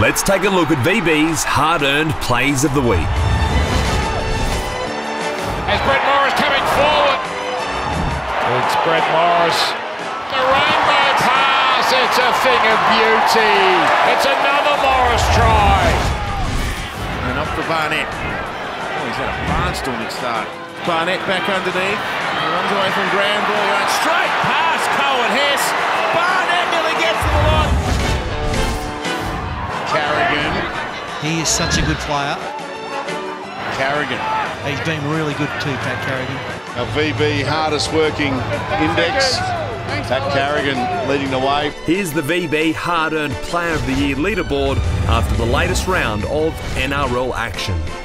Let's take a look at VB's hard-earned plays of the week. As Brett Morris coming forward. It's Brett Morris. The rainbow pass. It's a thing of beauty. It's another Morris try. And off to Barnett. Oh, he's had a barnstorming start. Barnett back underneath. He runs away from Grandboy. Right straight past Cohen Hess. Barnett nearly gets to the line. Carrigan. He is such a good player. Carrigan. He's been really good too, Pat Carrigan. Our VB hardest working index. Pat Carrigan leading the way. Here's the VB hard-earned player of the year leaderboard after the latest round of NRL action.